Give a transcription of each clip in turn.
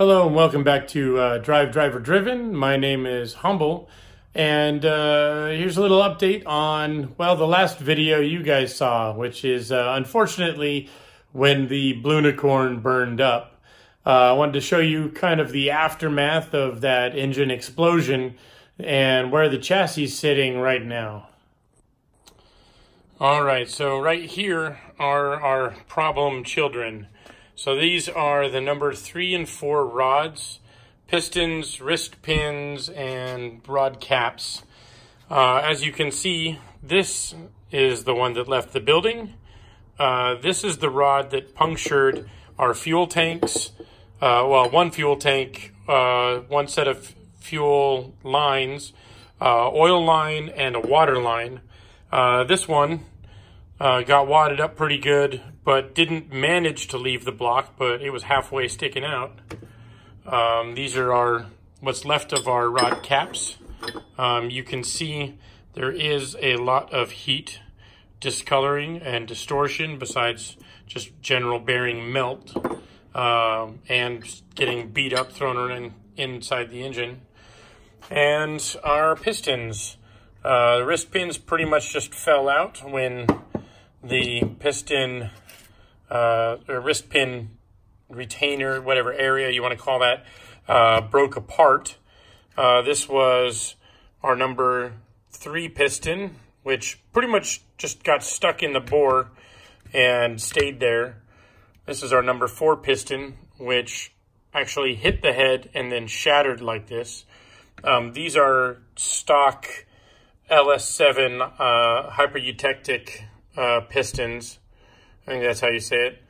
Hello and welcome back to Drive Driver Driven. My name is Humble, and here's a little update on, well, the last video you guys saw, which is unfortunately when the Blunicorn burned up. I wanted to show you kind of the aftermath of that engine explosion and where the chassis is sitting right now. All right, so right here are our problem children. So these are the number 3 and 4 rods, pistons, wrist pins, and rod caps. As you can see, this is the one that left the building. This is the rod that punctured our fuel tanks. Well, one fuel tank, one set of fuel lines, oil line, and a water line. This one got wadded up pretty good, but didn't manage to leave the block, but it was halfway sticking out. These are what's left of our rod caps. You can see there is a lot of heat discoloring and distortion besides just general bearing melt and getting beat up, thrown around inside the engine. And our pistons. The wrist pins pretty much just fell out when the piston or wrist pin retainer, whatever area you want to call that, broke apart. This was our number 3 piston, which pretty much just got stuck in the bore and stayed there. This is our number 4 piston, which actually hit the head and then shattered like this. These are stock LS7 hyperutectic pistons. I think that's how you say it.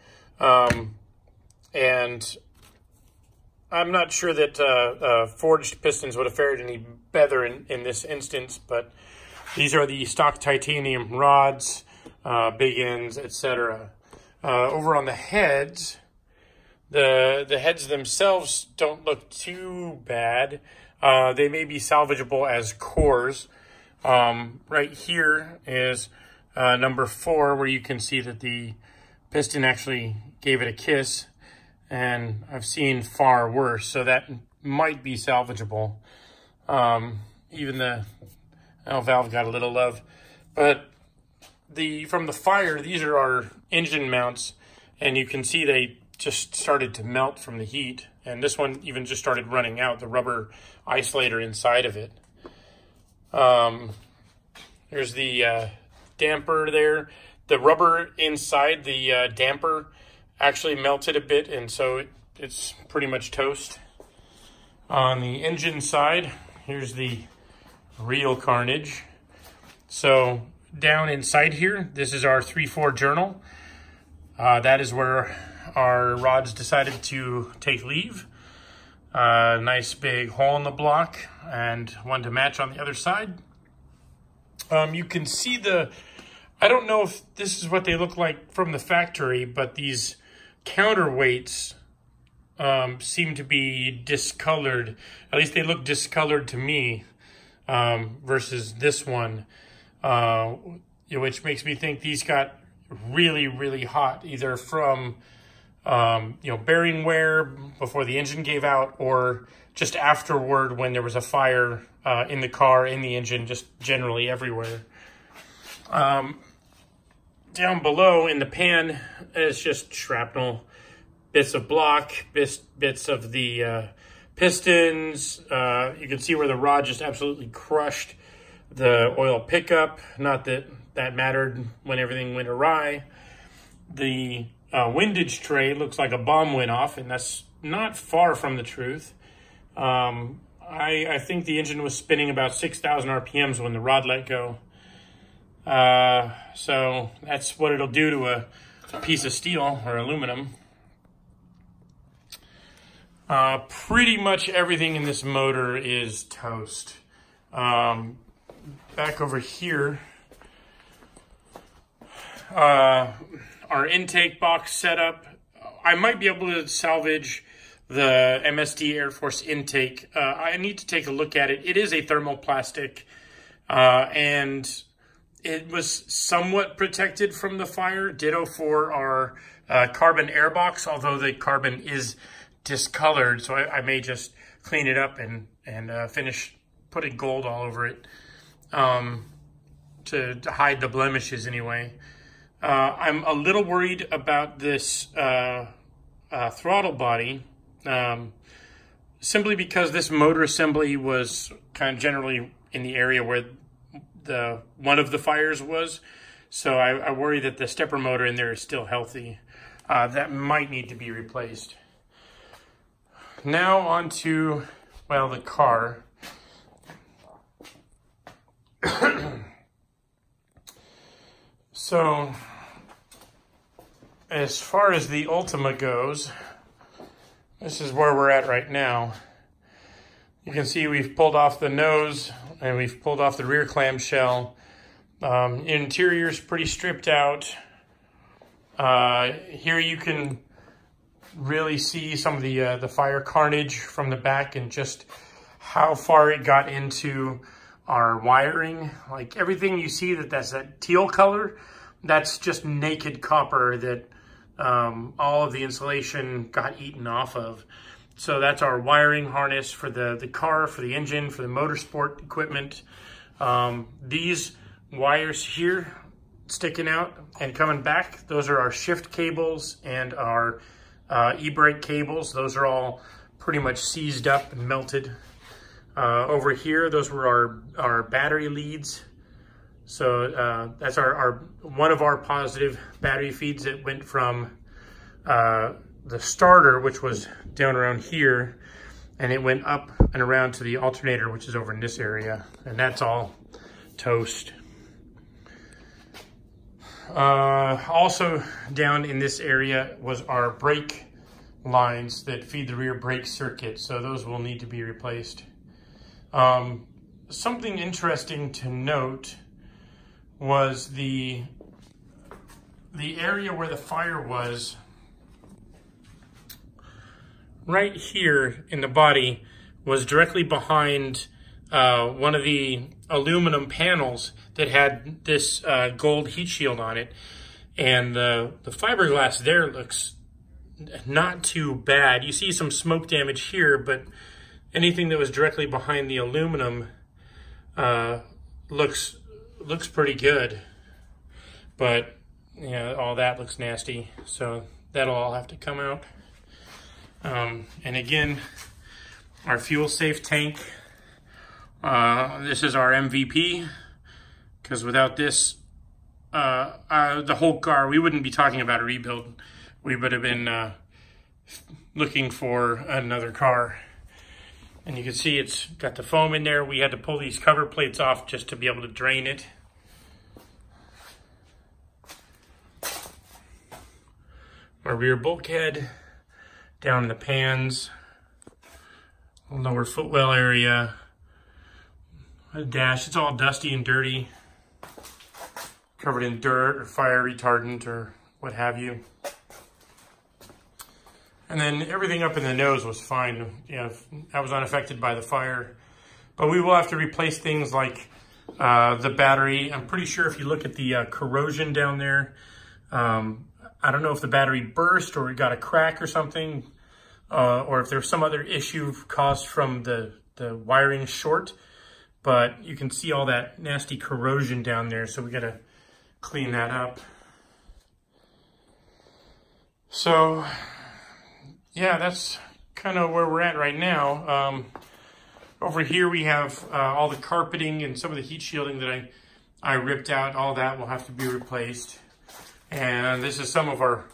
And I'm not sure that forged pistons would have fared any better in this instance, but these are the stock titanium rods, big ends, etc. Over on the heads, the heads themselves don't look too bad. They may be salvageable as cores. Right here is number 4, where you can see that the piston actually gave it a kiss, and I've seen far worse, so that might be salvageable. Even the valve got a little love, but from the fire, these are our engine mounts, and you can see they just started to melt from the heat, and this one even just started running out, the rubber isolator inside of it. There's the damper there. The rubber inside the damper actually melted a bit, and so it's pretty much toast. On the engine side, here's the real carnage. So down inside here, this is our 3/4 journal. That is where our rods decided to take leave. Nice big hole in the block, and one to match on the other side. You can see I don't know if this is what they look like from the factory, but these counterweights seem to be discolored. At least they look discolored to me versus this one, which makes me think these got really, really hot, either from bearing wear before the engine gave out, or just afterward when there was a fire in the car, in the engine, just generally everywhere. Down below in the pan is just shrapnel, bits of block, bits of the pistons. You can see where the rod just absolutely crushed the oil pickup. Not that that mattered when everything went awry. The windage tray looks like a bomb went off, and that's not far from the truth. I think the engine was spinning about 6,000 RPMs when the rod let go. So that's what it'll do to a piece of steel or aluminum. Pretty much everything in this motor is toast. Back over here, our intake box setup. I might be able to salvage the MSD Air Force intake. I need to take a look at it. It is a thermoplastic, and it was somewhat protected from the fire. Ditto for our carbon air box, although the carbon is discolored, so I may just clean it up and finish putting gold all over it to hide the blemishes anyway. I'm a little worried about this throttle body, simply because this motor assembly was kind of generally in the area where the one of the fires was. So I worry that the stepper motor in there is still healthy. That might need to be replaced. Now onto, well, the car. So, as far as the Ultima goes, this is where we're at right now. You can see we've pulled off the nose and we've pulled off the rear clamshell. Interior's pretty stripped out. Here you can really see some of the fire carnage from the back and just how far it got into our wiring. Like everything you see that's that teal color, that's just naked copper that all of the insulation got eaten off of. So that's our wiring harness for the car, for the engine, for the motorsport equipment. These wires here sticking out and coming back, those are our shift cables and our e-brake cables. Those are all pretty much seized up and melted. Over here, those were our battery leads. So that's one of our positive battery feeds that went from the starter, which was down around here, and it went up and around to the alternator, which is over in this area, and that's all toast. Also down in this area was our brake lines that feed the rear brake circuit, so those will need to be replaced. Something interesting to note was the area where the fire was. Right here in the body was directly behind one of the aluminum panels that had this gold heat shield on it. And the fiberglass there looks not too bad. You see some smoke damage here, but anything that was directly behind the aluminum looks pretty good. But you know, all that looks nasty, so that'll all have to come out. And again, our fuel safe tank. This is our MVP, because without this, the whole car, we wouldn't be talking about a rebuild. We would have been looking for another car. And you can see it's got the foam in there. We had to pull these cover plates off just to be able to drain it. Our rear bulkhead, down in the pans, lower footwell area, a dash. It's all dusty and dirty, covered in dirt or fire retardant or what have you. And then everything up in the nose was fine. You know, that was unaffected by the fire. But we will have to replace things like the battery. I'm pretty sure if you look at the corrosion down there, I don't know if the battery burst or we got a crack or something, or if there's some other issue caused from the wiring short. But you can see all that nasty corrosion down there, so we got to clean that up. So, yeah, that's kind of where we're at right now. Over here we have all the carpeting and some of the heat shielding that I ripped out. All that will have to be replaced. And this is some of our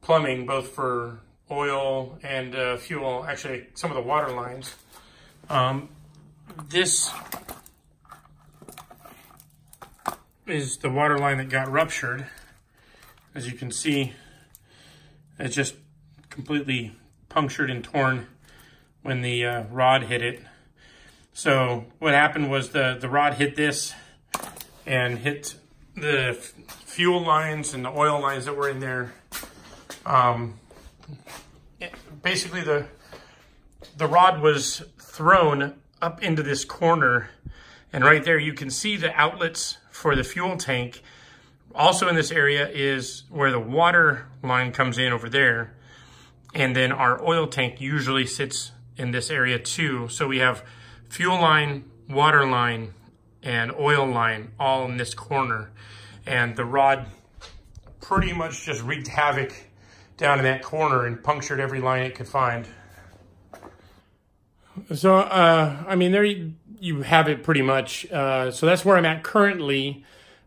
plumbing, both for oil and fuel, actually some of the water lines. This is the water line that got ruptured. As you can see, it's just completely punctured and torn when the rod hit it. So what happened was the rod hit this and hit the fuel lines and the oil lines that were in there. Basically the rod was thrown up into this corner, and right there you can see the outlets for the fuel tank. Also in this area is where the water line comes in over there. And then our oil tank usually sits in this area too. So we have fuel line, water line, and oil line all in this corner. And the rod pretty much just wreaked havoc down in that corner and punctured every line it could find. So, I mean, there you have it pretty much. So that's where I'm at currently.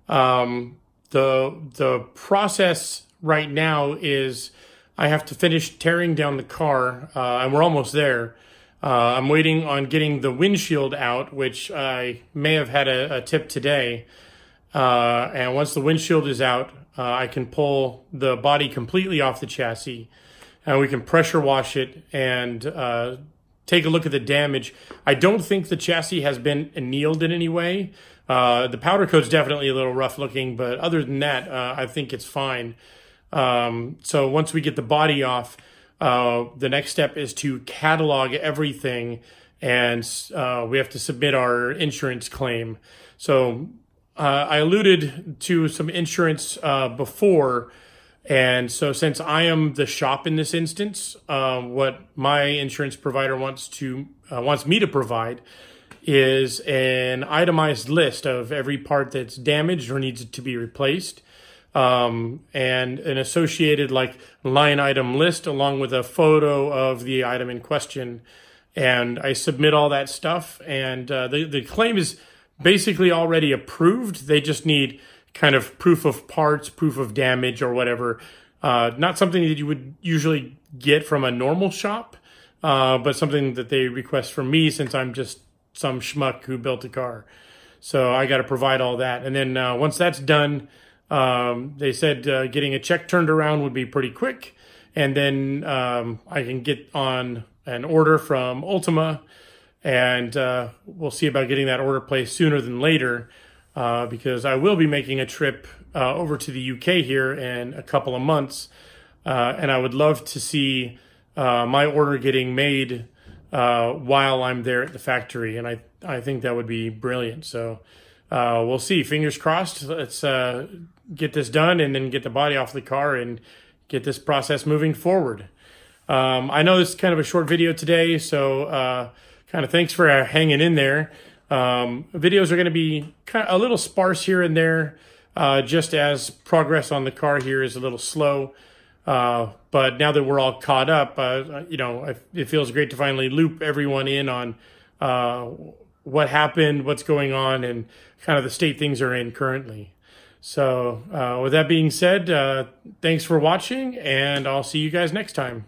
The process right now is I have to finish tearing down the car, and we're almost there. I'm waiting on getting the windshield out, which I may have had a tip today. And once the windshield is out, I can pull the body completely off the chassis, and we can pressure wash it and take a look at the damage. I don't think the chassis has been annealed in any way. The powder coat's definitely a little rough looking, but other than that, I think it's fine. So once we get the body off, the next step is to catalog everything, and we have to submit our insurance claim. So I alluded to some insurance before, and so since I am the shop in this instance, what my insurance provider wants me to provide is an itemized list of every part that's damaged or needs to be replaced, and an associated like line item list along with a photo of the item in question. And I submit all that stuff, and the claim is basically already approved. They just need kind of proof of parts, proof of damage, or whatever. Not something that you would usually get from a normal shop, but something that they request from me, since I'm just some schmuck who built a car. So I got to provide all that. And then once that's done, they said getting a check turned around would be pretty quick. And then I can get on an order from Ultima, and we'll see about getting that order placed sooner than later, because I will be making a trip over to the UK here in a couple of months, and I would love to see my order getting made while I'm there at the factory, and I think that would be brilliant. So we'll see. Fingers crossed. Let's get this done and then get the body off the car and get this process moving forward. I know this is kind of a short video today, so kind of thanks for hanging in there. Videos are going to be kind of a little sparse here and there, just as progress on the car here is a little slow. But now that we're all caught up, you know, it feels great to finally loop everyone in on what happened, what's going on, and kind of the state things are in currently. So with that being said, thanks for watching, and I'll see you guys next time.